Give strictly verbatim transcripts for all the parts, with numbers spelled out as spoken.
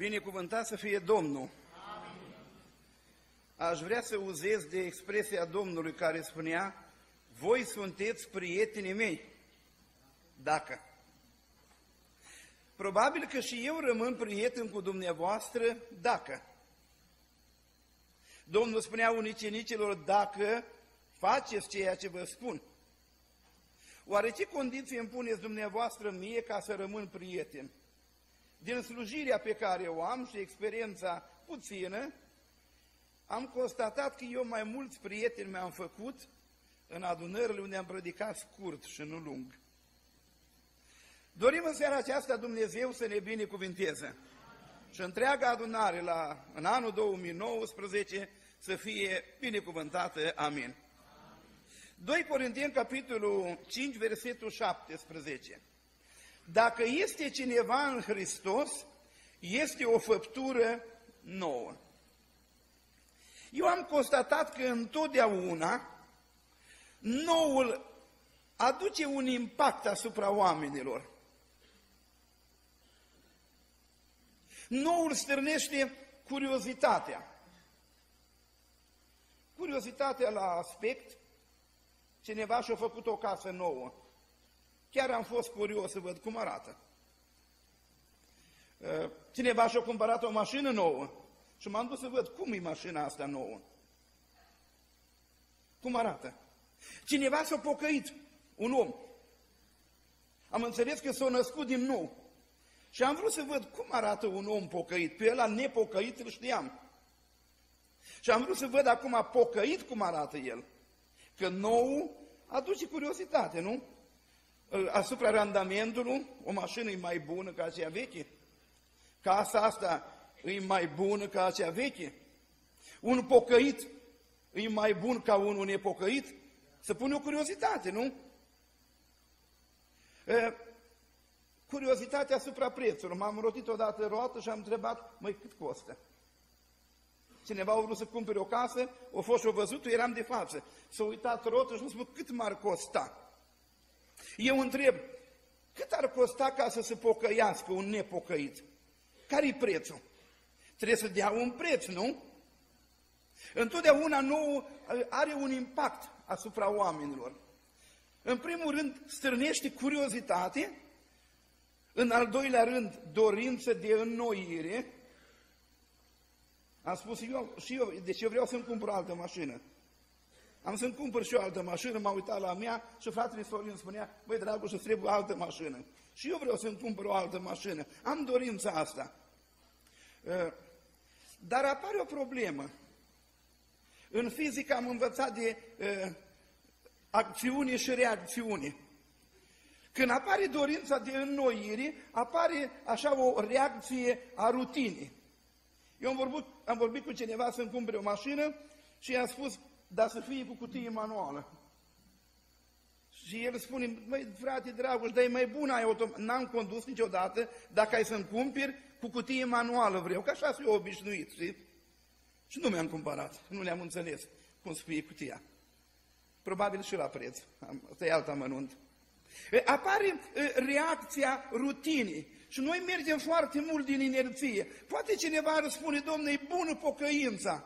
Binecuvântat să fie Domnul! Amin. Aș vrea să uzez de expresia Domnului care spunea: voi sunteți prietenii mei, dacă... Probabil că și eu rămân prieten cu dumneavoastră, dacă... Domnul spunea ucenicilor: dacă faceți ceea ce vă spun. Oare ce condiții îmi puneți dumneavoastră mie ca să rămân prieten? Din slujirea pe care o am și experiența puțină, am constatat că eu mai mulți prieteni mi-am făcut în adunările unde am predicat scurt și nu lung. Dorim în seara aceasta Dumnezeu să ne binecuvinteze și întreaga adunare la, în anul două mii nouăsprezece să fie binecuvântată. Amin. doi Corinteni, capitolul cinci, versetul șaptesprezece. Dacă este cineva în Hristos, este o făptură nouă. Eu am constatat că întotdeauna noul aduce un impact asupra oamenilor. Noul stârnește curiozitatea. Curiozitatea la aspect. Cineva și-a făcut o casă nouă. Chiar am fost curios să văd cum arată. Cineva și-a cumpărat o mașină nouă și m-am dus să văd cum e mașina asta nouă. Cum arată? Cineva s-a pocăit, un om. Am înțeles că s-a născut din nou. Și am vrut să văd cum arată un om pocăit. Pe ăla nepocăit îl știam. Și am vrut să văd acum pocăit cum arată el. Că nou aduce curiozitate, nu? Asupra randamentului, o mașină e mai bună ca aceea veche. Casa asta e mai bună ca aceea veche. Un pocăit e mai bun ca unul nepocăit. Să pune o curiozitate, nu? E, curiozitatea asupra prețului. M-am rotit odată roată și am întrebat: măi, cât costă? Cineva a vrut să cumpere o casă, o fost și o văzut, eu eram de față. S-a uitat rotă și a spus: cât m-ar costa? Eu întreb: cât ar costa ca să se pocăiască un nepocăit? Care-i prețul? Trebuie să dea un preț, nu? Întotdeauna nouă are un impact asupra oamenilor. În primul rând, stârnește curiozitate, în al doilea rând, dorință de înnoire. Am spus eu și eu, deci eu vreau să-mi cumpăr o altă mașină. Am să-mi cumpăr și o altă mașină, m-a uitat la mea și fratele Sorin spunea: băi, Dragoș, îți trebuie o altă mașină. Și eu vreau să-mi cumpăr o altă mașină. Am dorința asta. Dar apare o problemă. În fizică am învățat de acțiune și reacțiune. Când apare dorința de înnoire, apare așa o reacție a rutinei. Eu am vorbit, am vorbit cu cineva să-mi cumpere o mașină și i-am spus: dar să fie cu cutie manuală. Și el spune: măi, frate Dragoș, dar e mai bună ai automat. N-am condus niciodată, dacă ai să-mi cumperi, cu cutie manuală vreau, că așa sunt eu obișnuit. Și, și nu mi-am cumpărat, nu le-am înțeles cum să fie cutia. Probabil și la preț, asta e alt amănunt. Apare reacția rutinii. Și noi mergem foarte mult din inerție. Poate cineva ar spune: domne, e bună pocăința.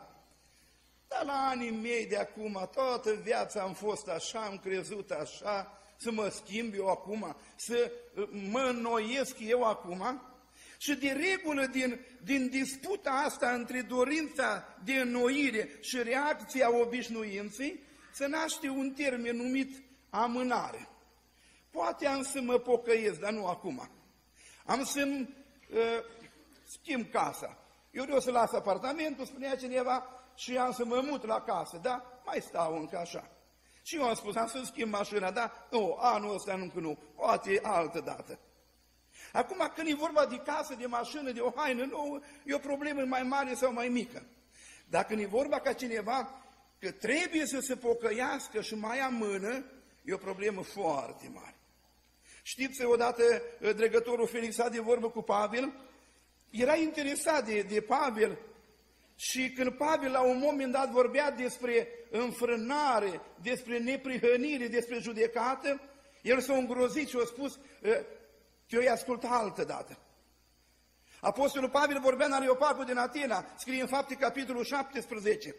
Dar la anii mei de acum, toată viața am fost așa, am crezut așa, să mă schimb eu acum, să mă înnoiesc eu acum. Și de regulă, din, din disputa asta între dorința de înnoire și reacția obișnuinței, se naște un termen numit amânare. Poate am să mă pocăiesc, dar nu acum. Am să-mi uh, schimb casa. Eu vreau să las apartamentul, spunea cineva, și am să mă mut la casă, da? Mai stau încă așa. Și eu am spus: am să-mi schimb mașina, da? Nu, anul ăsta nu, nu, poate altă dată. Acum, când e vorba de casă, de mașină, de o haină nouă, e o problemă mai mare sau mai mică. Dar când e vorba ca cineva că trebuie să se pocăiască și mai amână, e o problemă foarte mare. Știți, odată dregătorul Felix a de vorbă cu Pavel, era interesat de, de Pavel și când Pavel la un moment dat vorbea despre înfrânare, despre neprihănire, despre judecată, el s-a îngrozit și a spus: eu i-ascult altădată. Apostolul Pavel vorbea în Areopagul din Atena, scrie în Fapte, capitolul șaptesprezece.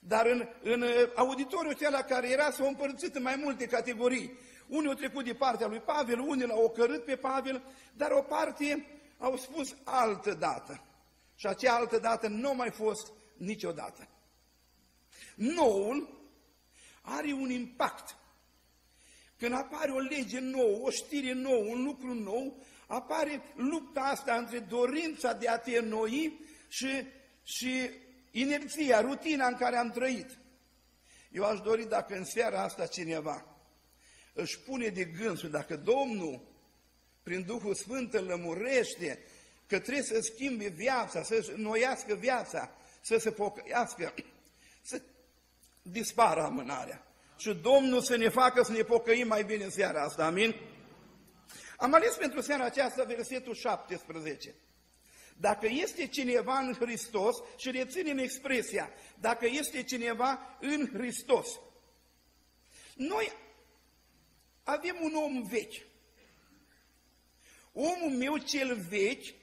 Dar în, în auditoriul acela care era s-a împărțit în mai multe categorii. Unii au trecut de partea lui Pavel, unii l-au ocărât pe Pavel, dar o parte au spus altă dată. Și acea altă dată nu a mai fost niciodată. Noul are un impact. Când apare o lege nouă, o știre nouă, un lucru nou, apare lupta asta între dorința de a te înnoi și, și inerția, rutina în care am trăit. Eu aș dori dacă în seara asta cineva își pune de gândul, dacă Domnul, prin Duhul Sfânt, îl lămurește că trebuie să schimbe viața, să-și înnoiască viața, să se pocăiască, să dispară amânarea. Și Domnul să ne facă să ne pocăim mai bine în seara asta, amin? Am ales pentru seara aceasta versetul șaptesprezece. Dacă este cineva în Hristos, și reținem expresia, dacă este cineva în Hristos. Noi avem un om vechi. Omul meu cel vechi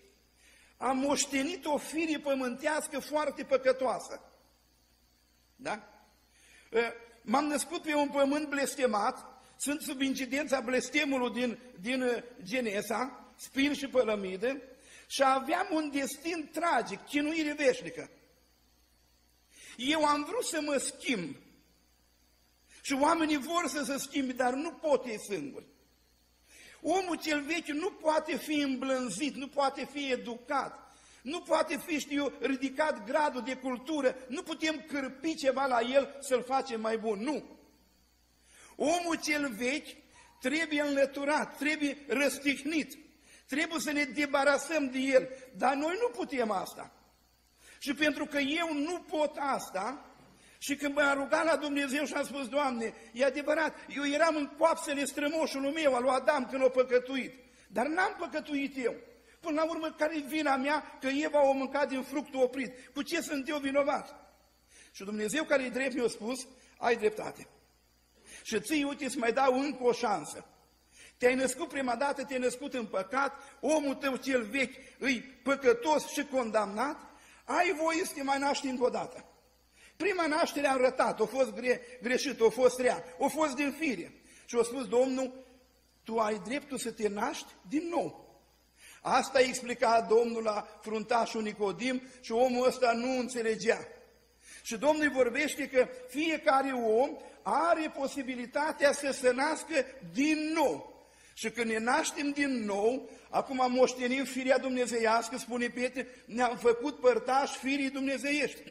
a moștenit o fire pământească foarte păcătoasă. Da? M-am născut pe un pământ blestemat, sunt sub incidența blestemului din, din Genesa, spin și pălămide, și aveam un destin tragic, chinuire veșnică. Eu am vrut să mă schimb și oamenii vor să se schimbe, dar nu pot ei singuri. Omul cel vechi nu poate fi îmblânzit, nu poate fi educat, nu poate fi, știu, ridicat gradul de cultură, nu putem cârpi ceva la el să-l facem mai bun, nu. Omul cel vechi trebuie înlăturat, trebuie răstihnit, trebuie să ne debarasăm de el, dar noi nu putem asta. Și pentru că eu nu pot asta, și când m-am rugat la Dumnezeu și am spus, Doamne, e adevărat, eu eram în coapsele strămoșului meu, al lui Adam, când l-a păcătuit, dar n-am păcătuit eu. Până la urmă, care e vina mea că Eva o mâncat din fructul oprit? Cu ce sunt eu vinovat? Și Dumnezeu, care e drept, mi-a spus, ai dreptate. Și ții, uite, îți mai dau încă o șansă. Te-ai născut prima dată, te-ai născut în păcat, omul tău cel vechi îi păcătos și condamnat, ai voie să te mai naști încă o dată. Prima naștere a rătat, a fost gre, greșită, a fost rea, a fost din fire. Și a spus, Domnul, tu ai dreptul să te naști din nou. Asta explica Domnul la fruntașul Nicodim și omul ăsta nu înțelegea. Și Domnul vorbește că fiecare om are posibilitatea să se nască din nou. Și când ne naștem din nou, acum moștenim firea dumnezeiască, spune Petru, ne-am făcut părtași firii dumnezeiești.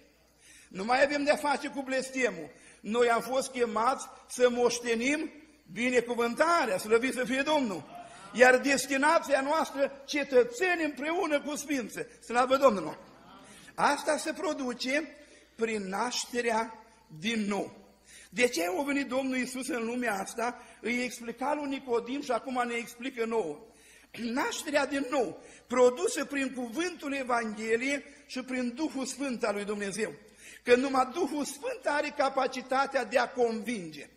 Nu mai avem de-a face cu blestemul. Noi am fost chemați să moștenim binecuvântarea, slăvit să fie Domnul. Iar destinația noastră, cetățeni împreună cu Sfințe. Slavă Domnului! Asta se produce prin nașterea din nou. De ce a venit Domnul Iisus în lumea asta? Îi explica lui Nicodim și acum ne explică nouă. Nașterea din nou, produsă prin cuvântul Evangheliei și prin Duhul Sfânt al lui Dumnezeu. Că numai Duhul Sfânt are capacitatea de a convinge.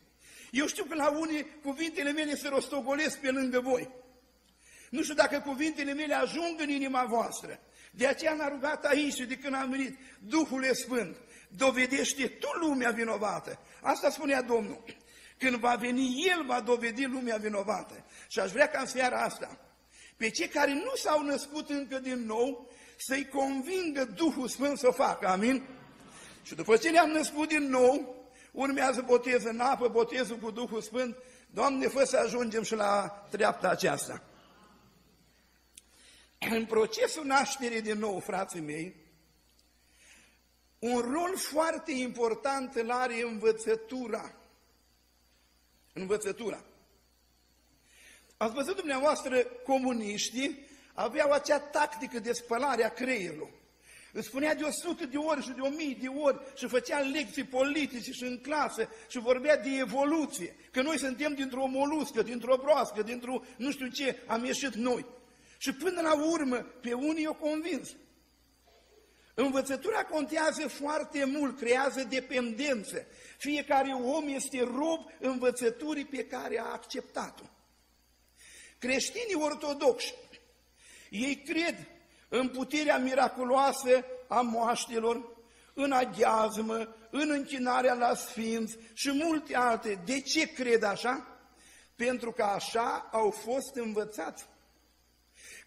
Eu știu că la unii cuvintele mele se rostogolesc pe lângă voi. Nu știu dacă cuvintele mele ajung în inima voastră. De aceea am rugat aici și de când am venit, Duhule Sfânt, dovedește tu lumea vinovată. Asta spunea Domnul. Când va veni, El va dovedi lumea vinovată. Și aș vrea ca în seara asta, pe cei care nu s-au născut încă din nou, să-i convingă Duhul Sfânt să o facă. Amin? Și după ce ne-am născut din nou, urmează botezul în apă, botezul cu Duhul Sfânt. Doamne, fă să ajungem și la treapta aceasta. În procesul nașterii din nou, frații mei, un rol foarte important îl are învățătura. Învățătura. Ați văzut dumneavoastră, comuniștii aveau acea tactică de spălare a creierului. Îți spunea de o sută de ori și de o mie de ori și făcea lecții politice și în clasă și vorbea de evoluție. Că noi suntem dintr-o moluscă, dintr-o broască, dintr-o nu știu ce am ieșit noi. Și până la urmă, pe unii o convins. Învățătura contează foarte mult, creează dependență. Fiecare om este rob învățăturii pe care a acceptat-o. Creștinii ortodoxi, ei cred în puterea miraculoasă a moaștelor, în aghiazmă, în închinarea la sfinți și multe alte. De ce cred așa? Pentru că așa au fost învățați.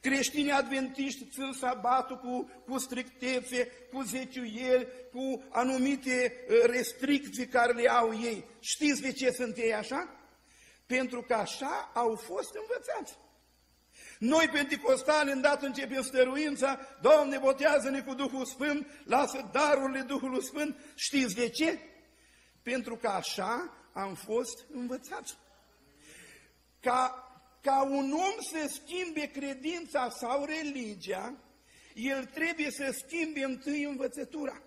Creștinii adventiști țin sabatul cu, cu strictețe, cu zeciuieli, cu anumite restricții care le au ei. Știți de ce sunt ei așa? Pentru că așa au fost învățați. Noi, penticostali, îndată începem stăruința, Doamne, botează-ne cu Duhul Sfânt, lasă darurile Duhului Sfânt. Știți de ce? Pentru că așa am fost învățați. Ca, ca un om să schimbe credința sau religia, el trebuie să schimbe întâi învățătura.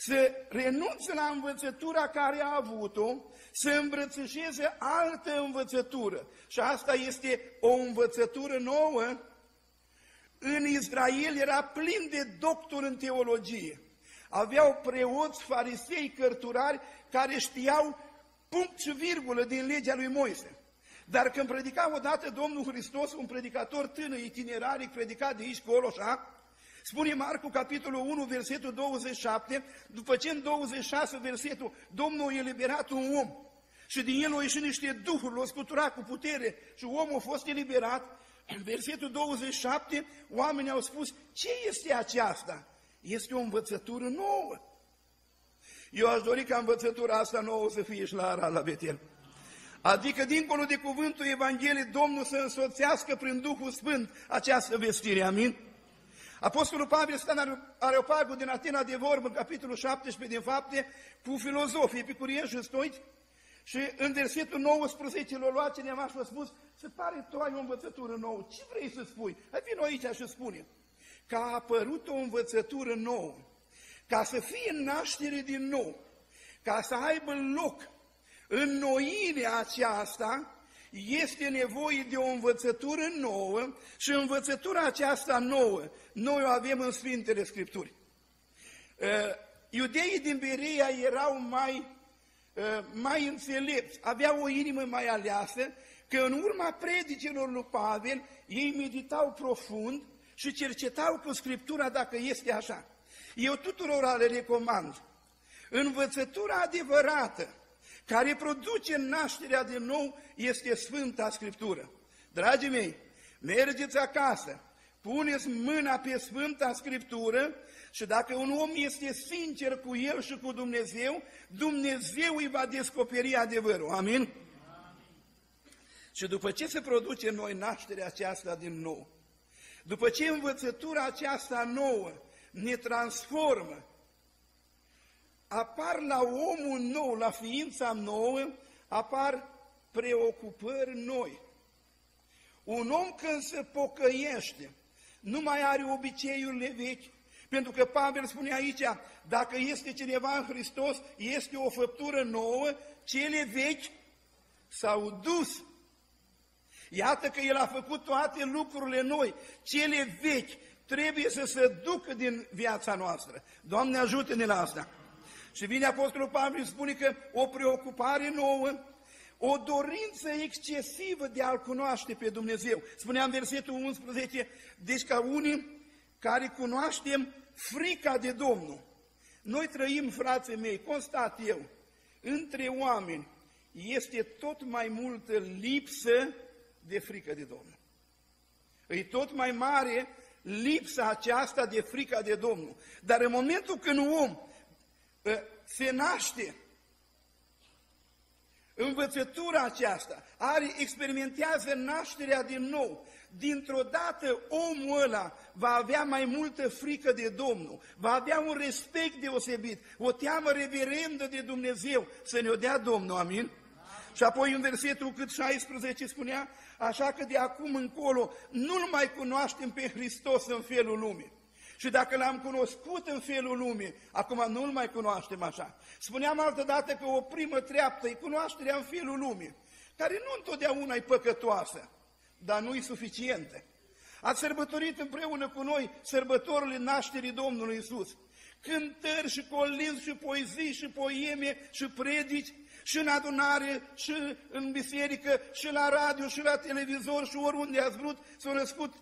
Să renunțe la învățătura care a avut-o, să îmbrățișeze altă învățătură. Și asta este o învățătură nouă. În Israel era plin de doctori în teologie. Aveau preoți, farisei, cărturari care știau punct și virgulă din legea lui Moise. Dar când predica odată Domnul Hristos, un predicator tânăr, itineraric, predica de aici, colo, așa, spune Marcu, capitolul unu, versetul douăzeci și șapte, după ce în douăzeci și șase, versetul, Domnul a eliberat un om și din el au ieșit niște duhuri, l-au scuturat cu putere și omul a fost eliberat. În versetul douăzeci și șapte, oamenii au spus, ce este aceasta? Este o învățătură nouă. Eu aș dori ca învățătura asta nouă să fie și la Arad, la Betel. Adică, dincolo de cuvântul Evangheliei, Domnul să însoțească prin Duhul Sfânt această vestire, amin? Apostolul Pavel stă în Areopagul din Atena de vorbă, în capitolul șaptesprezece din Fapte, cu filozofii epicurieni și stoici, și în versetul nouăsprezece l-a luat cineva și a spus, se pare tu ai o învățătură nouă, ce vrei să spui? Hai vino aici și spune că a apărut o învățătură nouă, ca să fie naștere din nou, ca să aibă loc înnoirea aceasta, este nevoie de o învățătură nouă și învățătura aceasta nouă, noi o avem în Sfintele Scripturi. Iudeii din Berea erau mai, mai înțelepți, aveau o inimă mai aleasă, că în urma predicilor lui Pavel, ei meditau profund și cercetau cu Scriptura dacă este așa. Eu tuturora le recomand, învățătura adevărată, care produce nașterea din nou, este Sfânta Scriptură. Dragii mei, mergeți acasă, puneți mâna pe Sfânta Scriptură și dacă un om este sincer cu el și cu Dumnezeu, Dumnezeu îi va descoperi adevărul. Amin? Amin. Și după ce se produce în noi nașterea aceasta din nou, după ce învățătura aceasta nouă ne transformă, apar la omul nou, la ființa nouă, apar preocupări noi. Un om când se pocăiește, nu mai are obiceiurile vechi, pentru că Pavel spune aici, dacă este cineva în Hristos, este o făptură nouă, cele vechi s-au dus. Iată că El a făcut toate lucrurile noi, cele vechi trebuie să se ducă din viața noastră. Doamne, ajută-ne la asta! Și vine Apostolul Pavel și spune că o preocupare nouă, o dorință excesivă de a-L cunoaște pe Dumnezeu. Spunea în versetul unsprezece, deci ca unii care cunoaștem frica de Domnul. Noi trăim, frații mei, constat eu, între oameni este tot mai multă lipsă de frică de Domnul. E tot mai mare lipsa aceasta de frica de Domnul. Dar în momentul când un om se naște învățătura aceasta, are, experimentează nașterea din nou, dintr-o dată omul ăla va avea mai multă frică de Domnul, va avea un respect deosebit, o teamă reverendă de Dumnezeu, să ne-o dea Domnul, amin? Amin. Și apoi în versetul cât șaisprezece spunea, așa că de acum încolo nu-L mai cunoaștem pe Hristos în felul lumii. Și dacă L-am cunoscut în felul lumii, acum nu-L mai cunoaștem așa. Spuneam altădată că o primă treaptă e cunoașterea în felul lumii, care nu întotdeauna e păcătoasă, dar nu e suficientă. Ați sărbătorit împreună cu noi sărbătorile nașterii Domnului Iisus. Cântări și colinzi și poezii și poeme și predici și în adunare și în biserică și la radio și la televizor și oriunde ați vrut, s-au născut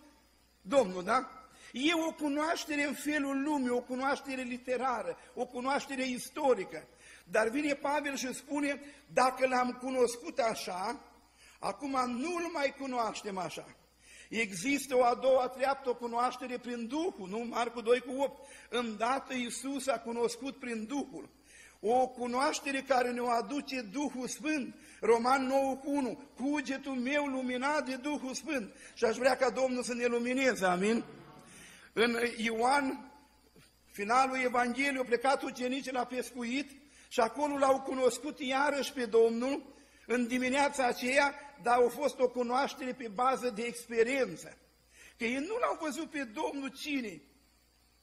Domnul, da? E o cunoaștere în felul lumii, o cunoaștere literară, o cunoaștere istorică. Dar vine Pavel și spune, dacă l-am cunoscut așa, acum nu-l mai cunoaștem așa. Există o a doua treaptă, o cunoaștere prin Duhul, nu? Marcu doi cu opt. Îndată Iisus a cunoscut prin Duhul. O cunoaștere care ne-o aduce Duhul Sfânt. Roman nouă cu unu. Cugetul meu luminat de Duhul Sfânt. Și aș vrea ca Domnul să ne lumineze, amin? În Ioan, finalul Evangheliei, au plecat ucenicii la pescuit și acolo l-au cunoscut iarăși pe Domnul în dimineața aceea, dar a fost o cunoaștere pe bază de experiență. Că ei nu l-au văzut pe Domnul cine.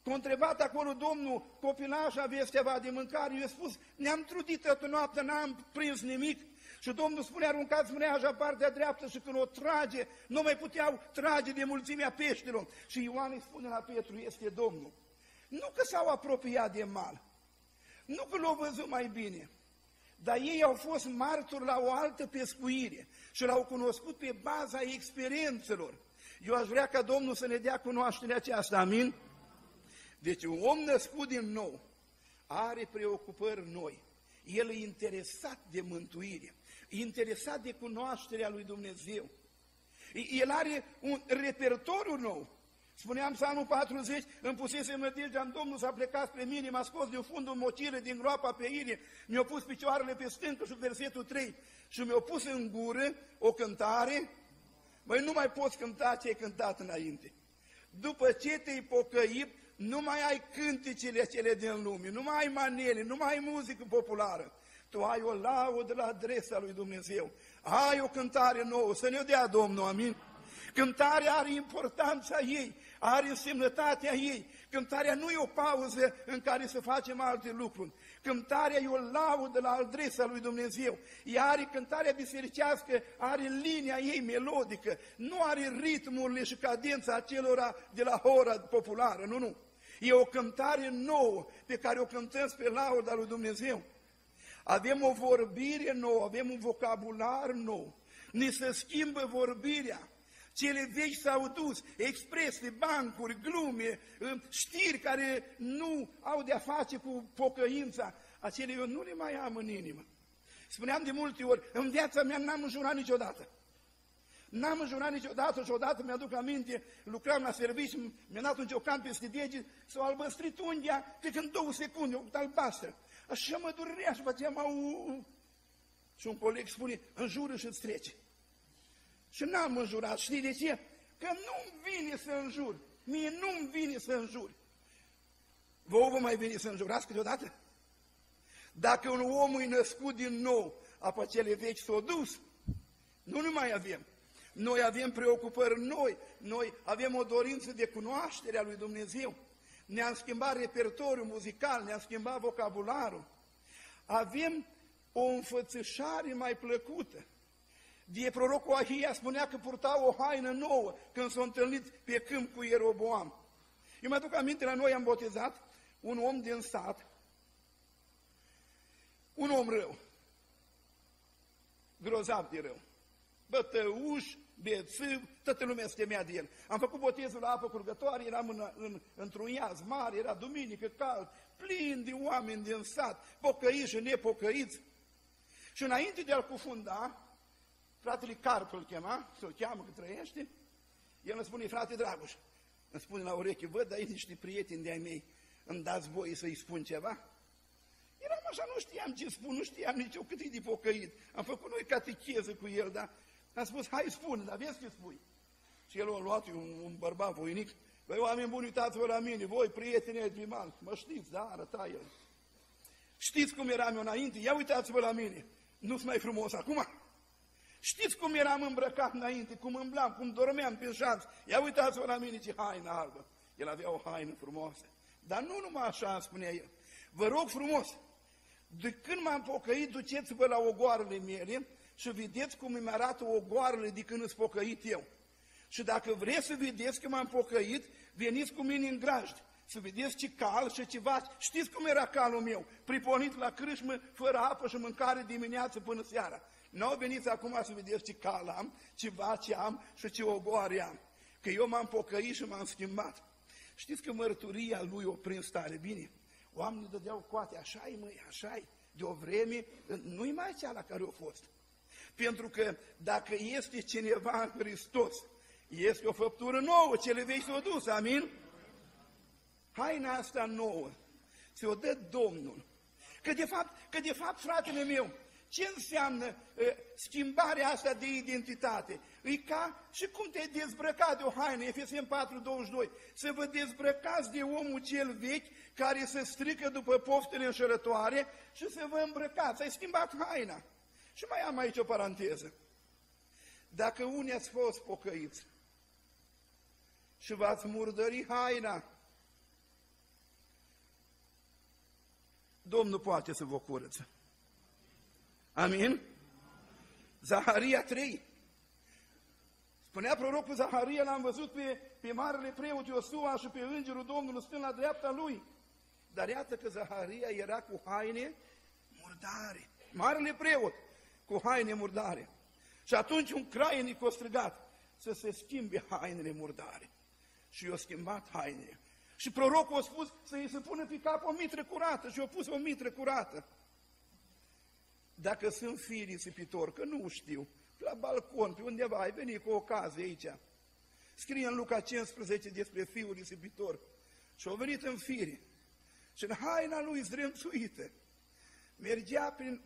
Că-a întrebat acolo Domnul, copilaș, aveți ceva de mâncare? I-a spus, ne-am trudit toată noaptea, n-am prins nimic. Și Domnul spune, aruncați mreaja partea dreaptă și când o trage, nu mai puteau trage de mulțimea peștilor. Și Ioan îi spune la Petru, este Domnul. Nu că s-au apropiat de mal, nu că l-au văzut mai bine, dar ei au fost martori la o altă pescuire și l-au cunoscut pe baza experiențelor. Eu aș vrea ca Domnul să ne dea cunoașterea aceasta, amin? Deci un om născut din nou are preocupări noi. El e interesat de mântuire, e interesat de cunoașterea lui Dumnezeu. El are un repertoriu nou. Spuneam Psalmul patruzeci, îmi pusese mădegea-n Domnul, s-a plecat spre mine, m-a scos din fundul mocire, din groapa pe irie, mi-a pus picioarele pe stâncă și versetul trei și mi-a pus în gură o cântare, măi, nu mai poți cânta ce ai cântat înainte. După ce te-ai pocăit, nu mai ai cântecele cele din lume, nu mai ai manele, nu mai ai muzică populară. Tu ai o laudă la adresa lui Dumnezeu, ai o cântare nouă, să ne-o dea Domnul, amin? Cântarea are importanța ei, are însemnătatea ei. Cântarea nu e o pauză în care să facem alte lucruri. Cântarea e o laudă la adresa lui Dumnezeu. Ea are cântarea bisericească, are linia ei melodică, nu are ritmurile și cadența acelora de la hora populară, nu, nu. E o cântare nouă pe care o cântăm spre lauda lui Dumnezeu. Avem o vorbire nouă, avem un vocabular nou, ne se schimbă vorbirea. Cele vechi s-au dus, expresii, bancuri, glume, știri care nu au de-a face cu pocăința. Acele eu nu le mai am în inimă. Spuneam de multe ori, în viața mea n-am înjurat niciodată. N-am înjurat niciodată și odată mi-aduc aminte, lucram la serviciu, mi-a dat un ciocan peste deget, s-o albăstrit unghia, cred că în două secunde, o albastră. Așa mă durerea și făceam au... Și un coleg spune, înjură și îți trece. Și n-am înjurat, știi de ce? Că nu-mi vine să înjur, mie nu-mi vine să înjur. Vă vă mai vine să înjurați câteodată? Dacă un om e născut din nou, apă cele vechi s-au dus, nu ne mai avem. Noi avem preocupări noi, noi avem o dorință de cunoaștere a lui Dumnezeu. Ne-am schimbat repertoriul muzical, ne-am schimbat vocabularul. Avem o înfățișare mai plăcută. De prorocul Ahia spunea că purta o haină nouă când s-a întâlnit pe câmp cu Ieroboam. Eu mă aduc aminte, la noi am botezat un om din sat, un om rău, grozav de rău, bătăuș, bețiv, toată lumea se temea de el. Am făcut botezul la apă curgătoare, eram în, în, într-un iaz mare, era duminică, cald, plin de oameni din sat, pocăiți și nepocăiți. Și înainte de a-l cufunda, fratele Carpul îl chema, se-l cheamă că trăiește, el îmi spune, frate Dragoș, îmi spune la ureche, văd, ai niște prieteni de-ai mei, îmi dați voie să-i spun ceva? Eram așa, nu știam ce spun, nu știam nici eu cât e de pocăit. Am făcut noi catecheză cu el, dar am spus, hai spune, dar vezi ce spui. Și el a luat un, un bărbat voinic, băi, oameni buni, uitați-vă la mine, voi, prieteni ai primal, mă știți, da, arăta el. Știți cum eram eu înainte? Ia uitați-vă la mine, nu-s mai frumos acum? Știți cum eram îmbrăcat înainte, cum îmblam, cum dormeam prin șanț? Ia uitați-vă la mine ce haină albă. El avea o haină frumoasă. Dar nu numai așa, spunea el. Vă rog frumos, de când m-am pocăit, duceți-vă la ogoarele mele și vedeți cum îmi arată ogoarele de când îți pocăit eu. Și dacă vreți să vedeți că m-am pocăit, veniți cu mine în grajd. Să vedeți ce cal și ce vaci. Știți cum era calul meu? Priponit la crâșmă, fără apă și mâncare dimineață până seara. Nu veniți acum să vedeți ce cal am, ce vaci am și ce ogoare am. că eu m-am pocăit și m-am schimbat. Știți că mărturia lui o prins tare bine. Oamenii dădeau coate, așa-i măi, așa-i, de o vreme, nu-i mai cea la care a fost. Pentru că dacă este cineva în Hristos, este o făptură nouă, cele vei s-o dus, amin? Haina asta nouă, ți-o dă Domnul. Că de fapt, că de fapt, fratele meu, ce înseamnă uh, schimbarea asta de identitate? E ca și cum te-ai dezbrăcat de o haină, Efeseni patru, douăzeci și doi, să vă dezbrăcați de omul cel vechi care se strică după poftele înșelătoare și să vă îmbrăcați. Ai schimbat haina. Și mai am aici o paranteză. Dacă unii ați fost pocăiți și v-ați murdări haina, Domnul poate să vă curăță. Amin? Zaharia trei. Spunea prorocul Zaharia, l-am văzut pe, pe marele preot Iosua și pe îngerul Domnului stând la dreapta lui. Dar iată că Zaharia era cu haine murdare. Marele preot cu haine murdare. Și atunci un crainic a strigat să se schimbe hainele murdare. Și i-a schimbat hainele. Și prorocul a spus să îi se pună pe cap o mitră curată și i-a pus o mitră curată. Dacă sunt firi risipitori, că nu știu, la balcon, pe undeva, ai venit cu ocazie aici. Scrie în Luca cincisprezece despre fiul risipitor. Și au venit în fire și în haina lui zdrențuită. Mergea prin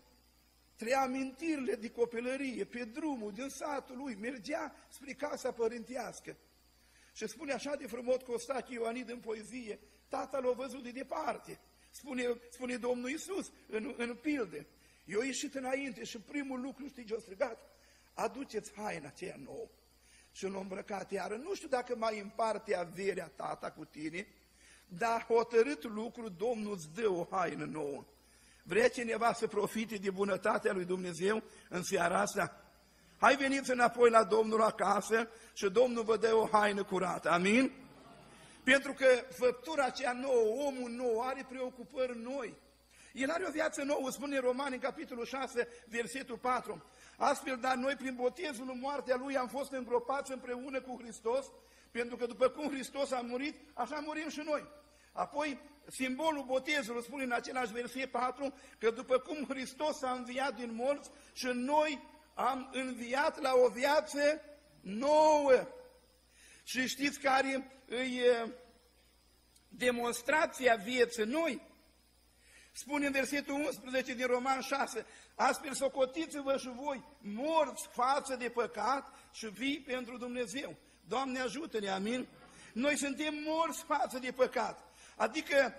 trei amintirile de copilărie, pe drumul din satul lui, mergea spre casa părintească. Și spune așa de frumos Costache Ioanid în poezie, tatăl l-a văzut de departe. Spune, spune Domnul Iisus în, în pilde. Eu ieșit înainte și primul lucru, știi ce-o strigat? Aduceți haina aceea nouă. Și l-a îmbrăcat iară. Nu știu dacă mai împarte averea tata cu tine, dar hotărât lucru, Domnul îți dă o haină nouă. Vrea cineva să profite de bunătatea lui Dumnezeu în seara asta? Hai veniți înapoi la Domnul acasă și Domnul vă dă o haină curată. Amin? Pentru că făptura aceea nouă, omul nou, are preocupări noi. El are o viață nouă, spune Romani în capitolul șase, versetul patru. Astfel, dar noi prin botezul în moartea Lui am fost îngropați împreună cu Hristos, pentru că după cum Hristos a murit, așa murim și noi. Apoi, simbolul botezului spune în același verset patru, că după cum Hristos a înviat din morți și noi am înviat la o viață nouă. Și știți care îi demonstrația vieții noi? Spune în versetul unsprezece din Roman șase, astfel socotiți-vă și voi morți față de păcat și vii pentru Dumnezeu. Doamne ajută-ne, amin? Noi suntem morți față de păcat, adică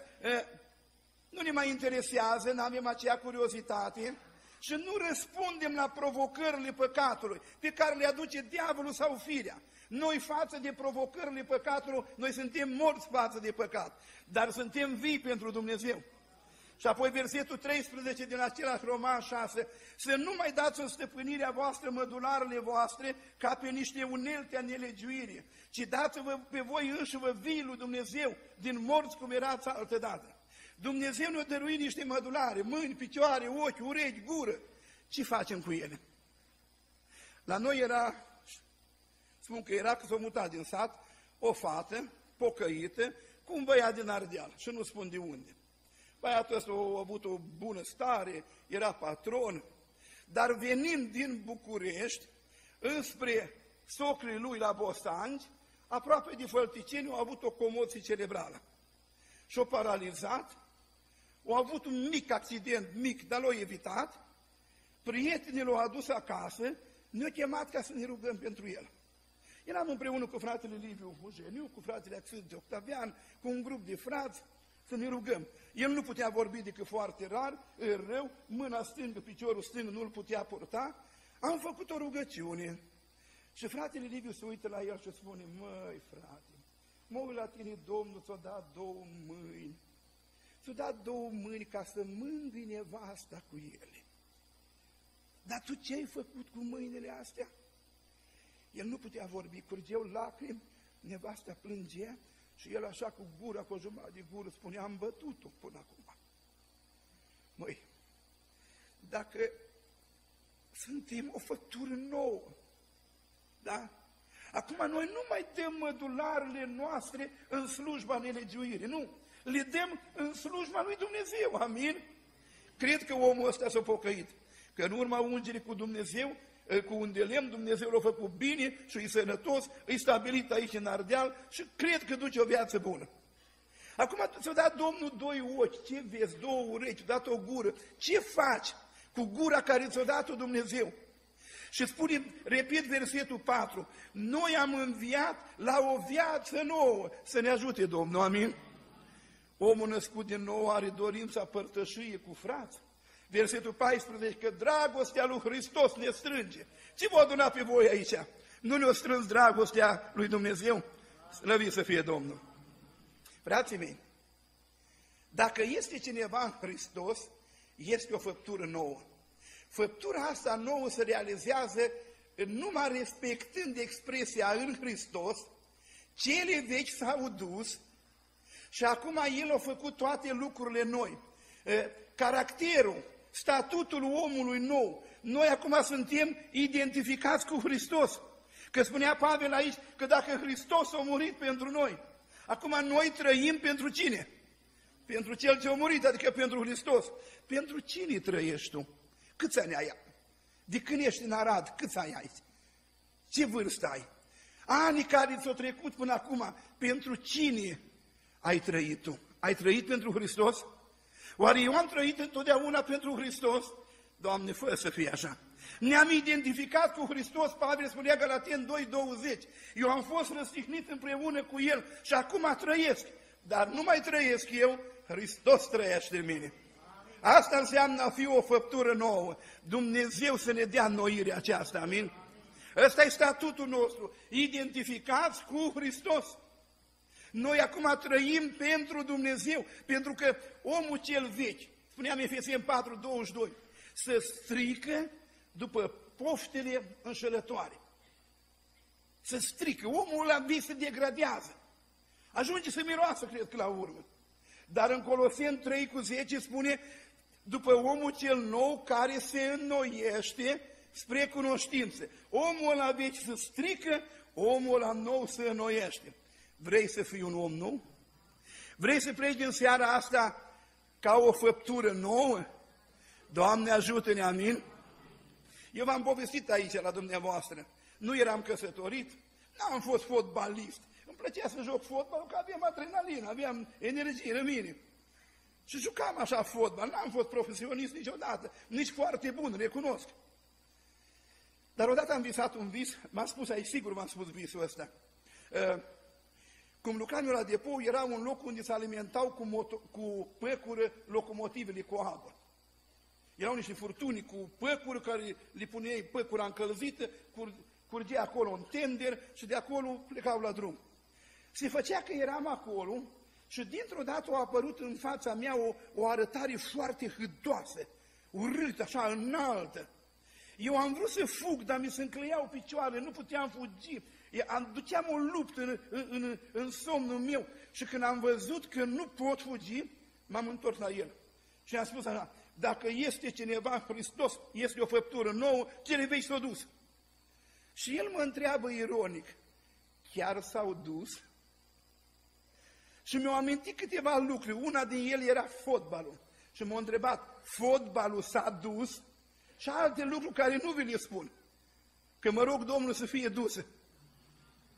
nu ne mai interesează, nu avem acea curiozitate și nu răspundem la provocările păcatului pe care le aduce diavolul sau firea. Noi față de provocările păcatului, noi suntem morți față de păcat, dar suntem vii pentru Dumnezeu. Și apoi versetul treisprezece din același Roman șase, să nu mai dați în stăpânirea voastră mădularele voastre ca pe niște unelte a nelegiuirii, ci dați-vă pe voi înșivă vii lui Dumnezeu din morți cum erați altădată. Dumnezeu ne-a dăruit niște mădulare, mâini, picioare, ochi, urechi, gură. Ce facem cu ele? La noi era, spun că era că s-a mutat din sat, o fată pocăită cu un băiat din Ardeal și nu spun de unde. Băiatul ăsta a avut o bună stare, era patron, dar venim din București înspre socrii lui la Bostangi, aproape de Fălticeni, au avut o comoție cerebrală și-o paralizat, au avut un mic accident, mic, dar l-au evitat, prietenii l-au adus acasă, ne-au chemat ca să ne rugăm pentru el. Eram împreună cu fratele Liviu Hujeniu, cu fratele Axinte Octavian, cu un grup de frați, să ne rugăm. El nu putea vorbi decât foarte rar, rău, mâna stângă, piciorul stâng nu-l putea purta. Am făcut o rugăciune. Și fratele Liviu se uită la el și spune, măi frate, mă uit la tine, Domnul ți-a dat două mâini. Ți-a dat două mâini ca să mângâi nevasta cu ele. Dar tu ce ai făcut cu mâinile astea? El nu putea vorbi, curgeau lacrimi, nevasta plângea. Și el așa cu gura, cu o jumătate de gură, spune, am bătut-o până acum. Măi, dacă suntem o făptură nouă, da? Acum noi nu mai dăm mădularele noastre în slujba nelegiuirii, nu. Le dăm în slujba lui Dumnezeu, amin? Cred că omul ăsta s-a pocăit, că în urma ungerii cu Dumnezeu, cu un de lemn, Dumnezeu l-a făcut bine și e sănătos, e stabilit aici în Ardeal și cred că duce o viață bună. Acum ți-a dat Domnul doi ochi, ce vezi, două urechi, ți-a dat o gură, ce faci cu gura care ți-a dat-o Dumnezeu? Și spune, repet versetul patru, noi am înviat la o viață nouă, să ne ajute Domnul, amin? Omul născut din nou are dorința părtășie cu frații. Versetul paisprezece, că dragostea lui Hristos ne strânge. Ce vă aduna pe voi aici? Nu ne-o strâns dragostea lui Dumnezeu? Slăvit să fie Domnul! Frații mei, dacă este cineva în Hristos, este o făptură nouă. Făptura asta nouă se realizează numai respectând expresia în Hristos, cele vechi s-au dus și acum El a făcut toate lucrurile noi. Caracterul, statutul omului nou, noi acum suntem identificați cu Hristos. Că spunea Pavel aici că dacă Hristos a murit pentru noi, acum noi trăim pentru cine? Pentru Cel ce a murit, adică pentru Hristos. Pentru cine trăiești tu? Câți ani ai? De când ești în Arad, câți ani ai? Ce vârstă ai? Anii care ți-au trecut până acum, pentru cine ai trăit tu? Ai trăit pentru Hristos? Oare eu am trăit întotdeauna pentru Hristos? Doamne, fă să fie așa! Ne-am identificat cu Hristos, Pavel spunea Galateni doi, douăzeci. Eu am fost răstignit împreună cu El și acum trăiesc, dar nu mai trăiesc eu, Hristos trăiește în mine. Asta înseamnă a fi o făptură nouă. Dumnezeu să ne dea noirea aceasta, amin? Ăsta e statutul nostru, identificați cu Hristos. Noi acum trăim pentru Dumnezeu, pentru că omul cel vechi, spuneam Efeseni patru, douăzeci și doi, se strică după poftele înșelătoare. Se strică, omul ăla vechi se degradează. Ajunge să miroasă, cred că la urmă. Dar în Coloseni trei, cu zece spune, după omul cel nou care se înnoiește spre cunoștință. Omul ăla vechi se strică, omul ăla nou se înnoiește. Vrei să fii un om nou? Vrei să pleci din seara asta ca o făptură nouă? Doamne ajută-ne, amin? Eu v-am povestit aici la dumneavoastră. Nu eram căsătorit, n-am fost fotbalist. Îmi plăcea să joc fotbal, că aveam adrenalină, aveam energie în mine. Și jucam așa fotbal, n-am fost profesionist niciodată, nici foarte bun, recunosc. Dar odată am visat un vis, m-a spus aici, sigur m-a spus visul ăsta. Cum lucram eu la depou, era un loc unde se alimentau cu, moto- cu păcură locomotivele cu apă. Erau niște furtuni cu păcuri care le puneai păcura încălzită, cur- curgea acolo în tender și de acolo plecau la drum. Se făcea că eram acolo și dintr-o dată a apărut în fața mea o, o arătare foarte hâdoasă, urâtă, așa, înaltă. Eu am vrut să fug, dar mi se încleiau picioarele, nu puteam fugi. Am, duceam o luptă în, în, în, în somnul meu și când am văzut că nu pot fugi, m-am întors la El. Și am spus așa, dacă este cineva în Hristos, este o făptură nouă, cele vechi s-au dus. Și El mă întreabă ironic, chiar s-au dus? Și mi-au amintit câteva lucruri, una din ele era fotbalul. Și m-au întrebat, fotbalul s-a dus? Și alte lucruri care nu vi le spun, că mă rog Domnul să fie dusă.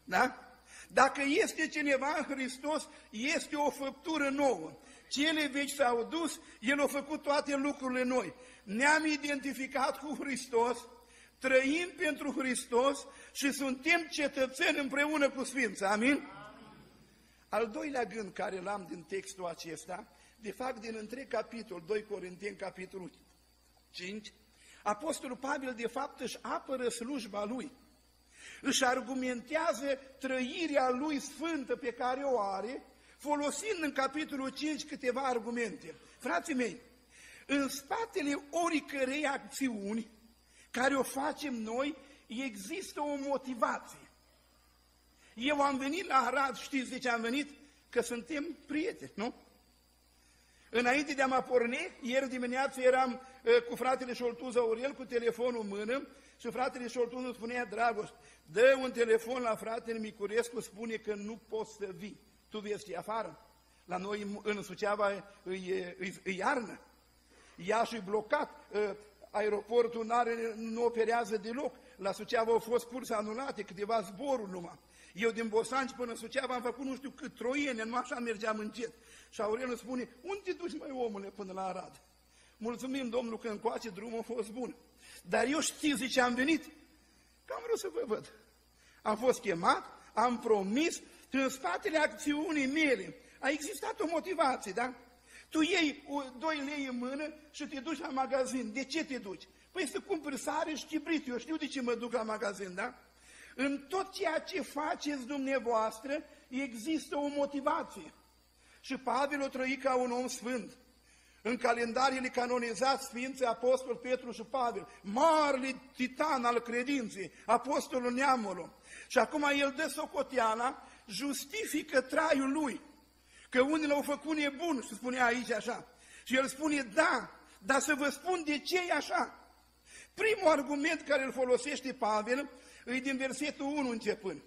Da? Dacă este cineva în Hristos, este o făptură nouă. Cele vechi s-au dus, El a făcut toate lucrurile noi. Ne-am identificat cu Hristos, trăim pentru Hristos și suntem cetățeni împreună cu Sfința. Amin? Al doilea gând care l-am din textul acesta, de fapt din întreg capitol, doi Corinteni, capitolul cinci, Apostolul Pavel de fapt își apără slujba lui. Își argumentează trăirea lui sfântă pe care o are, folosind în capitolul cinci câteva argumente. Frații mei, în spatele oricărei acțiuni care o facem noi, există o motivație. Eu am venit la Arad, știți de ce am venit? Că suntem prieteni, nu? Înainte de a mă porni, ieri dimineață eram uh, cu fratele Șoltuză Aurel, cu telefonul în mână, și fratele Șoltuză îmi spunea: Dragoș, dă un telefon la fratele Micurescu, spune că nu poți să vii. Tu vezi afară. La noi în Suceava îi iarnă. Iașul e blocat, uh, aeroportul n-are, nu operează deloc. La Suceava au fost curse anulate, câteva zboruri numai. Eu din Bosanci până Suceava am făcut nu știu cât troiene, nu așa mergeam încet. Și Aurel îmi spune: unde te duci, măi, omule, până la Arad? Mulțumim, Domnul, că încoace drumul a fost bun. Dar eu știu, zice, am venit, că am vrut să vă văd. Am fost chemat, am promis, în spatele acțiunii mele a existat o motivație, da? Tu iei doi lei în mână și te duci la magazin. De ce te duci? Păi să cumperi sare și chibrit. Eu știu de ce mă duc la magazin, da? În tot ceea ce faceți dumneavoastră există o motivație. Și Pavel o trăi ca un om sfânt. În calendariile canonizați Sfinții Apostol Petru și Pavel, marele titan al credinței, apostolul neamului. Și acum el dă socoteala, justifică traiul lui, că unii l-au făcut nebun, și spunea aici așa. Și el spune: da, dar să vă spun de ce e așa. Primul argument care îl folosește Pavel e din versetul unu începând.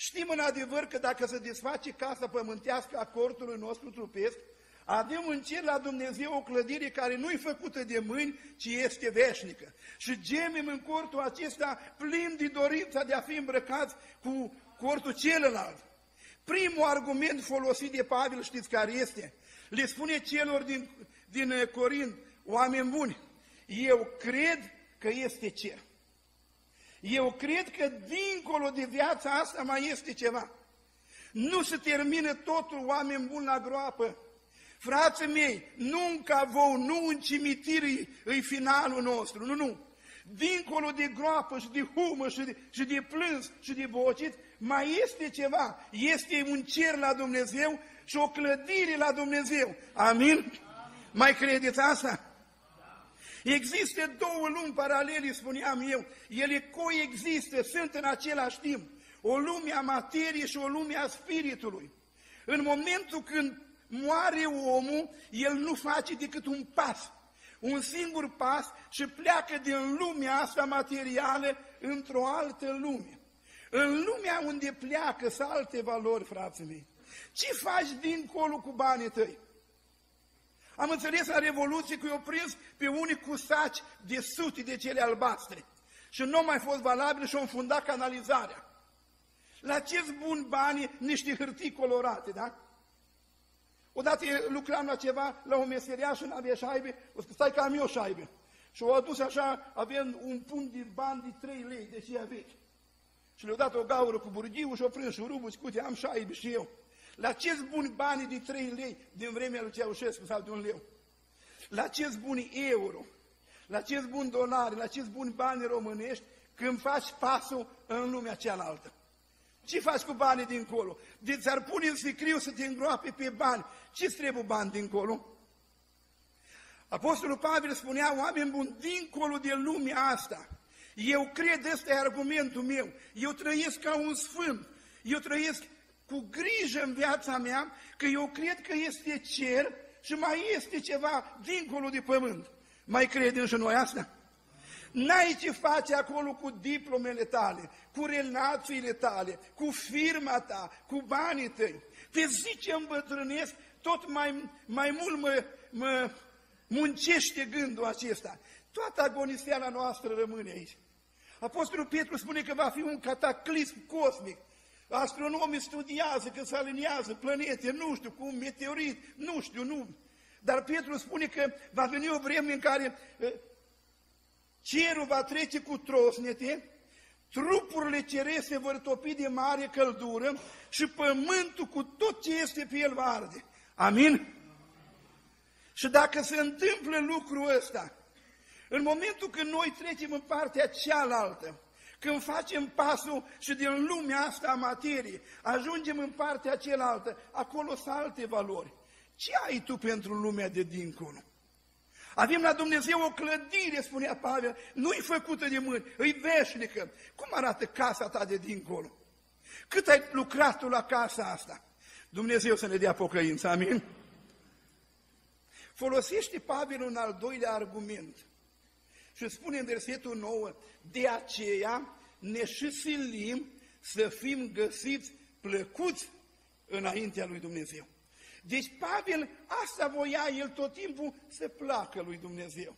Știm în adevăr că dacă se desface casa pământească a cortului nostru trupesc, avem în cer la Dumnezeu o clădire care nu-i făcută de mâini, ci este veșnică. Și gemim în cortul acesta plin de dorința de a fi îmbrăcați cu cortul celălalt. Primul argument folosit de Pavel știți care este? Le spune celor din, din Corint: oameni buni, eu cred că este cer. Eu cred că dincolo de viața asta mai este ceva. Nu se termină totul, oameni buni, la groapă. Frații mei, nu în cavou, nu în cimitir e finalul nostru, nu, nu. Dincolo de groapă și de humă și de, și de plâns și de vocit, mai este ceva. Este un cer la Dumnezeu și o clădire la Dumnezeu. Amin? Amin. Mai credeți asta? Există două lumi paralele, spuneam eu, ele coexistă, sunt în același timp, o lume a materiei și o lume a spiritului. În momentul când moare omul, el nu face decât un pas, un singur pas și pleacă din lumea asta materială într-o altă lume. În lumea unde pleacă sunt alte valori, frații mei. Ce faci dincolo cu banii tăi? Am înțeles la Revoluție că i-au prins pe unii cu saci de sute de cele albastre și nu au mai fost valabile și au înfundat canalizarea. La ce-ți bun banii niște hârtii colorate, da? Odată lucram la ceva, la o meseria și n-avea șaibe, o spus: stai că am eu șaibe. Și au adus așa, avem un punct de bani de trei lei, de ceea vechi. Și le-au dat o gaură cu burghiu și au prins șurubul și cute, am șaibe și eu. La ce-s buni banii de trei lei din vremea lui Ceaușescu sau de un leu? La ce-s buni euro? La ce-s buni dolari? La ce-s buni bani românești când faci pasul în lumea cealaltă? Ce faci cu banii dincolo? De ți-ar pune în sicriu să te îngroape pe bani. Ce-ți trebuie bani dincolo? Apostolul Pavel spunea: oameni buni, dincolo de lumea asta, eu cred, ăsta e argumentul meu, eu trăiesc ca un sfânt, eu trăiesc cu grijă în viața mea, că eu cred că este cer și mai este ceva dincolo de pământ. Mai credem și noi asta? N-ai ce face acolo cu diplomele tale, cu relațiile tale, cu firma ta, cu banii tăi. Pe zi ce îmbătrânesc, tot mai, mai mult mă, mă muncește gândul acesta. Toată agoniseala noastră rămâne aici. Apostolul Petru spune că va fi un cataclism cosmic. Astronomii studiază că se aliniază planete, nu știu, cu un meteorit, nu știu, nu. Dar Petru spune că va veni o vreme în care cerul va trece cu trosnete, trupurile cerești se vor topi de mare căldură și pământul cu tot ce este pe el va arde. Amin? Și dacă se întâmplă lucrul ăsta, în momentul când noi trecem în partea cealaltă, când facem pasul și din lumea asta a materiei, ajungem în partea cealaltă, acolo sunt alte valori. Ce ai tu pentru lumea de dincolo? Avem la Dumnezeu o clădire, spunea Pavel, nu-i făcută de mâini, îi veșnică. Cum arată casa ta de dincolo? Cât ai lucrat tu la casa asta? Dumnezeu să ne dea pocăință, amin? folosește Pavel un al doilea argument și spune în versetul nouă, de aceea ne și silim să fim găsiți plăcuți înaintea lui Dumnezeu. Deci Pavel asta voia el tot timpul, să placă lui Dumnezeu.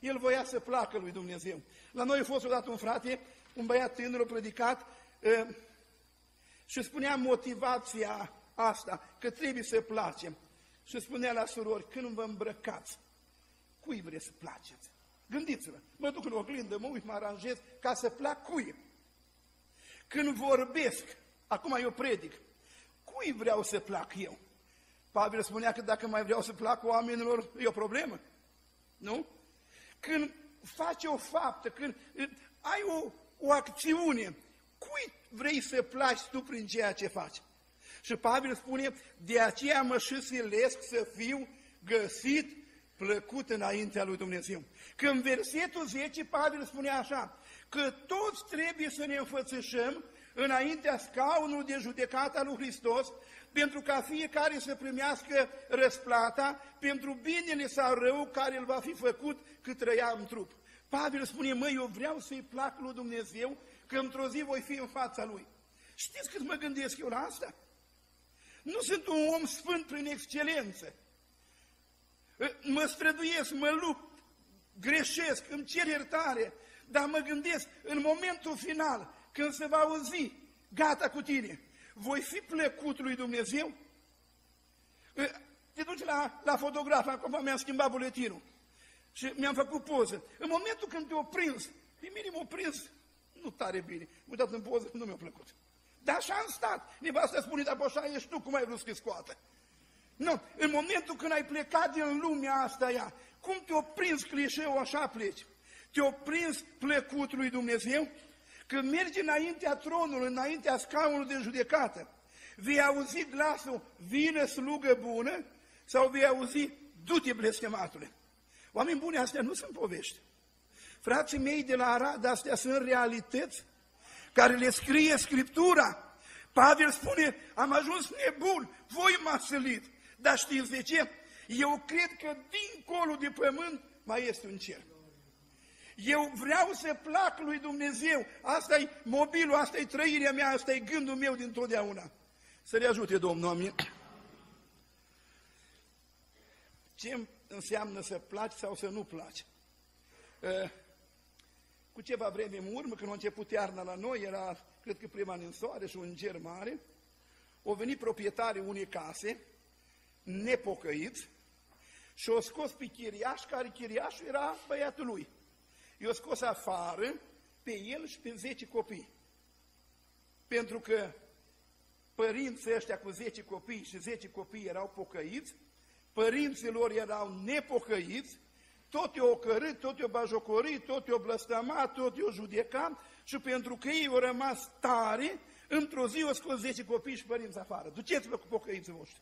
El voia să placă lui Dumnezeu. La noi a fost odată un frate, un băiat tânăr, a predicat și spunea motivația asta, că trebuie să placem. Și spunea la surori, când vă îmbrăcați, cui vreți să placeți? Gândiți-vă, mă duc în oglindă, mă uit, mă aranjez ca să plac cui? Când vorbesc, acum eu predic, cui vreau să plac eu? Pavel spunea că dacă mai vreau să plac oamenilor, e o problemă, nu? Când faci o faptă, când ai o, o acțiune, cui vrei să placi tu prin ceea ce faci? Și Pavel spune, de aceea mă și silesc să fiu găsit plăcut înaintea lui Dumnezeu. Că în versetul zece, Pavel spunea așa, că toți trebuie să ne înfățișăm înaintea scaunului de judecată al lui Hristos, pentru ca fiecare să primească răsplata pentru binele sau rău care îl va fi făcut cât trăia în trup. Pavel spune, măi, eu vreau să-i plac lui Dumnezeu, că într-o zi voi fi în fața lui. Știți cât mă gândesc eu la asta? Nu sunt un om sfânt prin excelență. Mă străduiesc, mă lupt, greșesc, îmi cer iertare, dar mă gândesc în momentul final, când se va auzi, gata cu tine, voi fi plăcut lui Dumnezeu? Te duci la, la fotograf, acum mi-am schimbat buletinul și mi-am făcut poză. În momentul când te-o prins, pe mine m-o prins, nu tare bine, uitați în poză, nu mi-a plăcut. Dar așa am stat, nevasta spune, dar așa ești tu, cum ai vrut să-i scoată? Nu, în momentul când ai plecat din lumea asta ea, cum te-o prins clișeul, așa pleci. Te-o prins plăcut lui Dumnezeu? Când mergi înaintea tronului, înaintea scaunului de judecată, vei auzi glasul, vină slugă bună, sau vei auzi, du-te blestematule. Oameni buni, astea nu sunt povești. Frații mei de la Arad, astea sunt realități care le scrie Scriptura. Pavel spune, am ajuns nebun, voi m-ați silit. Dar știți de ce? Eu cred că dincolo de pământ mai este un cer. Eu vreau să plac lui Dumnezeu. Asta-i mobilul, asta-i trăirea mea, asta-i gândul meu dintotdeauna. Să le ajute Domnul, amin. Ce înseamnă să placi sau să nu placi? Cu ceva vreme în urmă, când a început iarna la noi, era, cred că, prima ninsoare și un ger mare, au venit proprietarii unei case, nepocăiți, și au scos pe chiriaș, care chiriașul era băiatul lui. I-a scos afară pe el și pe zece copii. Pentru că părinții ăștia cu zece copii și zece copii erau pocăiți, părinții lor erau nepocăiți, tot i-o ocărât, tot i-o bajocorit, tot i-o blăstămat, tot i-o judecat și pentru că ei au rămas tare, într-o zi i-a scos zece copii și părinți afară. Duceți-vă cu pocăiții voștri.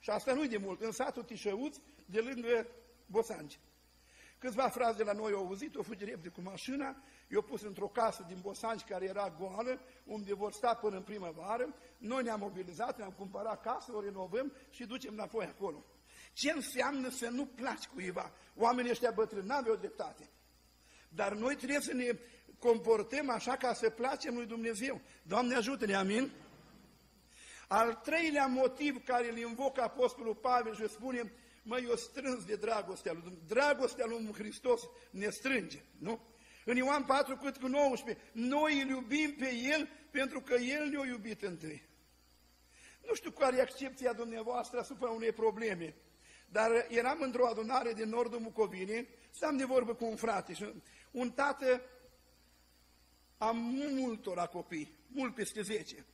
Și asta nu-i de mult, în satul Tișăuț, de lângă Bosanci. Câțiva frați de la noi au auzit, au fugit repede cu mașina, i-au pus într-o casă din Bosanci care era goală, unde vor sta până în primăvară, noi ne-am mobilizat, ne-am cumpărat casă, o renovăm și ducem înapoi acolo. Ce înseamnă să nu placi cuiva? Oamenii ăștia bătrâni n-aveau dreptate. Dar noi trebuie să ne comportăm așa ca să placem lui Dumnezeu. Doamne ajută-ne, amin? Al treilea motiv care îl invocă Apostolul Pavel și spune, măi, eu strâns de dragostea lui Dumnezeu. Dragostea lui Hristos ne strânge, nu? În Ioan patru, cât cu nouăsprezece, noi îl iubim pe El pentru că El ne-a iubit întâi. Nu știu care e accepția dumneavoastră asupra unei probleme, dar eram într-o adunare din nordul Mucovinei, stăm de vorbă cu un frate și un tată a multora copii, mult peste zece.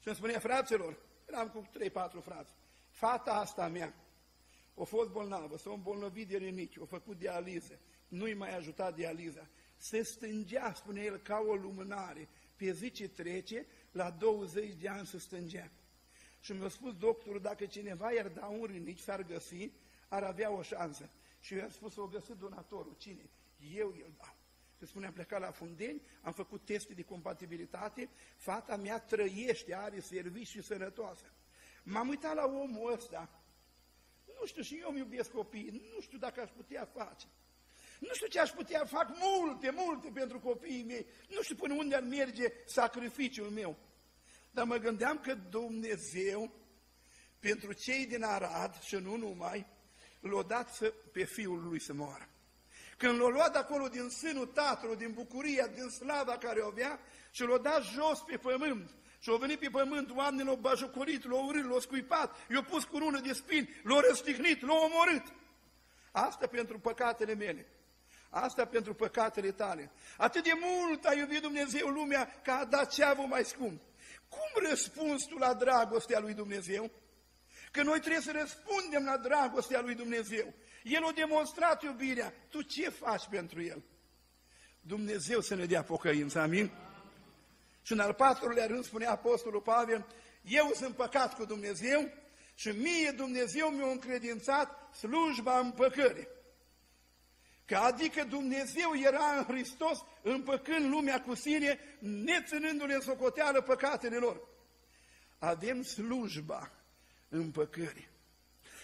Și îmi spunea, fraților, eram cu trei patru frați, fata asta mea, o fost bolnavă, s-a îmbolnăvit de rinichi, o făcut dializă, nu-i mai ajutat dializa. Se stângea, spune el, ca o lumânare. Pe zi ce trece, la douăzeci de ani se stângea. Și mi-a spus doctorul, dacă cineva i-ar da un rinichi, s-ar găsi, ar avea o șansă. Și eu i-am spus, o găsit donatorul. Cine? Eu îl dau. Se spune, am plecat la Fundeni, am făcut teste de compatibilitate, fata mea trăiește, are servici și sănătoasă. M-am uitat la omul ăsta. nu știu, și eu îmi iubesc copiii, nu știu dacă aș putea face. Nu știu ce aș putea, fac multe, multe pentru copiii mei, nu știu până unde ar merge sacrificiul meu. Dar mă gândeam că Dumnezeu, pentru cei din Arad, și nu numai, l-a dat să, pe Fiul Lui să moară. Când l-a luat acolo din sânul Tatălui, din bucuria, din slava care o avea, și l-a dat jos pe pământ. Și-au venit pe pământ, oamenii l-au bajocorit, l-au urât, l-au scuipat, i-au pus curună de spini, l-au răstignit, l-au omorât. Asta pentru păcatele mele, asta pentru păcatele tale. Atât de mult a iubit Dumnezeu lumea că a dat ceavul mai scump. Cum răspunzi tu la dragostea lui Dumnezeu? Că noi trebuie să răspundem la dragostea lui Dumnezeu. El a demonstrat iubirea, tu ce faci pentru El? Dumnezeu să ne dea pocăință, amin? Și în al patrulea rând spune Apostolul Pavel, eu sunt păcat cu Dumnezeu și mie Dumnezeu mi-a încredințat slujba împăcării. Că adică Dumnezeu era în Hristos împăcând lumea cu sine, neținându-le în socoteală păcatele lor. Avem slujba împăcării.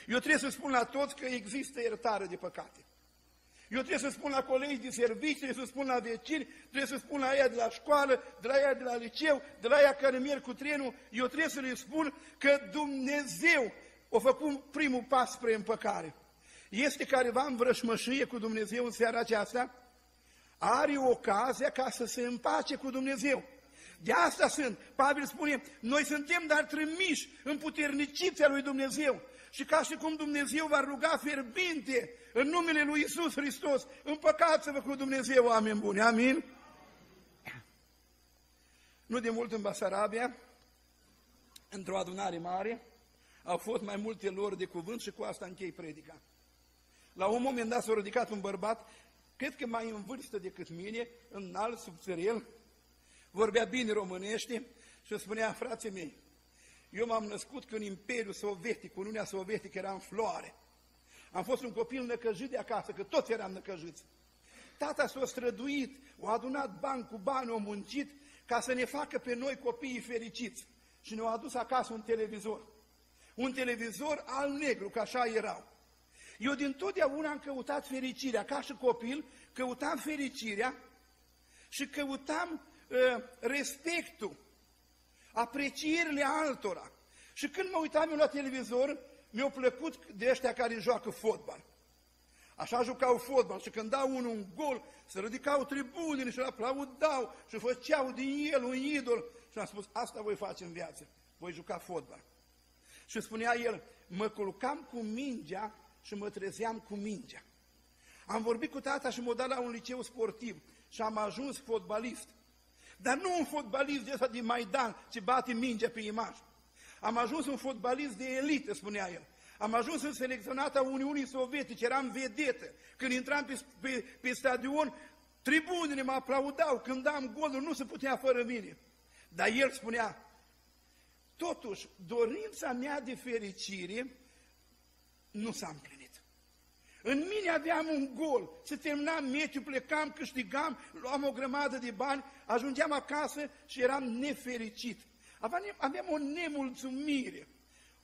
Eu trebuie să spun la toți că există iertare de păcate. Eu trebuie să spun la colegi de serviciu, trebuie să spun la vecini, trebuie să spun la ea de la școală, de la ea de la liceu, de la ea care merg cu trenul, eu trebuie să le spun că Dumnezeu a făcut primul pas spre împăcare. Este careva în vrășmășie cu Dumnezeu în seara aceasta? Are ocazia ca să se împace cu Dumnezeu. De asta sunt. Pavel spune, noi suntem dar trimiși în puterniciția lui Dumnezeu. Și ca și cum Dumnezeu va ruga fierbinte în numele lui Iisus Hristos, împăcați-vă cu Dumnezeu, oameni buni, amin? Nu de mult în Basarabia, într-o adunare mare, au fost mai multe lor de cuvânt și cu asta închei predica. La un moment dat s-a ridicat un bărbat, cred că mai în vârstă decât mine, înalt, subțărel, vorbea bine românește și spunea, frații mei, eu m-am născut când Imperiul Sovietic, Uniunea Sovietică era în floare. Am fost un copil năcăjit de acasă, că toți eram năcăjiți. Tata s-a străduit, a adunat bani cu bani, a muncit ca să ne facă pe noi copiii fericiți. Și ne-a adus acasă un televizor. Un televizor alb-negru, că așa erau. Eu din totdeauna am căutat fericirea, ca și copil, căutam fericirea și căutam uh, respectul, aprecierile altora. Și când mă uitam eu la televizor, mi-au plăcut de ăștia care joacă fotbal. Așa jucau fotbal și când dau unul un gol, se ridicau tribunile și îl aplaudau și făceau din el un idol. Și am spus, asta voi face în viață, voi juca fotbal. Și spunea el, mă culcam cu mingea și mă trezeam cu mingea. Am vorbit cu tata și m-a dat la un liceu sportiv și am ajuns fotbalist. Dar nu un fotbalist de ăsta din Maidan, ce bate mingea pe imaj. Am ajuns un fotbalist de elită, spunea el. Am ajuns în selecționata Uniunii Sovietice, eram vedetă. Când intram pe, pe, pe stadion, tribunile mă aplaudau, când am golul, nu se putea fără mine. Dar el spunea, totuși, dorința mea de fericire nu s-a împlinit. În mine aveam un gol, se termina meciul, plecam, câștigam, luam o grămadă de bani, ajungeam acasă și eram nefericit. Aveam o nemulțumire.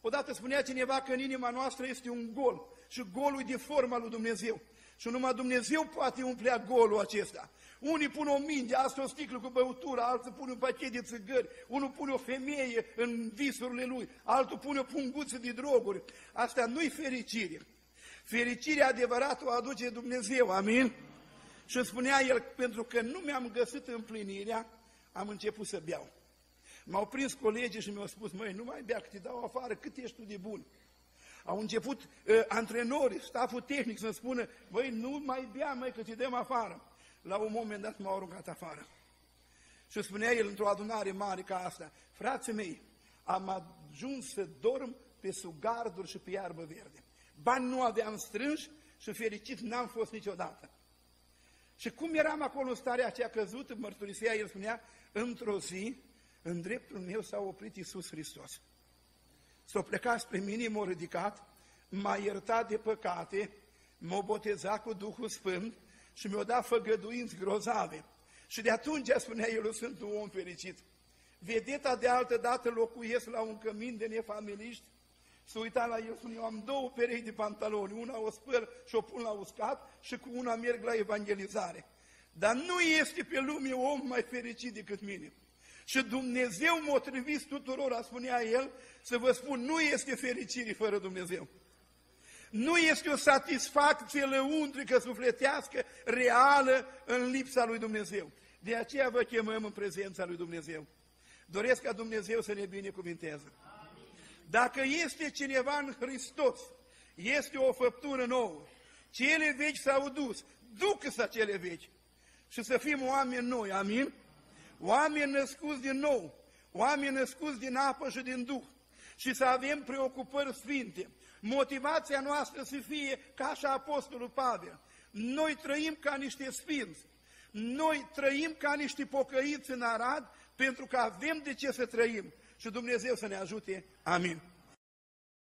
Odată spunea cineva că în inima noastră este un gol și golul e de forma lui Dumnezeu. Și numai Dumnezeu poate umplea golul acesta. Unii pun o minge, alții o sticlă cu băutură, alții pun un pachet de țigări, unul pune o femeie în visurile lui, altul pune o punguță de droguri. Asta nu-i fericire. Fericirea adevărată o aduce Dumnezeu, amin? Și spunea el, pentru că nu mi-am găsit împlinirea, am început să beau. M-au prins colegii și mi-au spus, măi, nu mai bea, că te dau afară, cât ești tu de bun. Au început uh, antrenorii, staful tehnic să-mi spună, băi, nu mai bea, măi, că te dăm afară. La un moment dat m-au aruncat afară. Și spunea el într-o adunare mare ca asta, frații mei, am ajuns să dorm pe sugarduri și pe iarbă verde. Bani nu aveam strânși și fericit n-am fost niciodată. Și cum eram acolo în starea aceea căzută, mărturisea, el spunea, într-o zi, în dreptul meu s-a oprit Iisus Hristos. S-a plecat spre mine, m-a ridicat, m-a iertat de păcate, m-a botezat cu Duhul Sfânt și mi-a dat făgăduinți grozave. Și de atunci, spunea el, sunt un om fericit. Vedeta de altă dată locuiesc la un cămin de nefamiliști S-a uitat la el, spune, eu am două perechi de pantaloni, una o spăl și o pun la uscat și cu una merg la evangelizare. Dar nu este pe lume om mai fericit decât mine. Și Dumnezeu m-a trimis tuturora, spunea el, să vă spun, nu este fericire fără Dumnezeu. Nu este o satisfacție lăuntrică, sufletească, reală în lipsa lui Dumnezeu. De aceea vă chemăm în prezența lui Dumnezeu. Doresc ca Dumnezeu să ne binecuvinteze. Dacă este cineva în Hristos, este o făptură nouă. Cele vechi s-au dus, ducă-se cele vechi și să fim oameni noi, amin? Oameni născuți din nou, oameni născuți din apă și din Duh și să avem preocupări sfinte. Motivația noastră să fie ca și Apostolul Pavel. Noi trăim ca niște sfinți, noi trăim ca niște pocăiți în Arad pentru că avem de ce să trăim. Și Dumnezeu să ne ajute. Amin.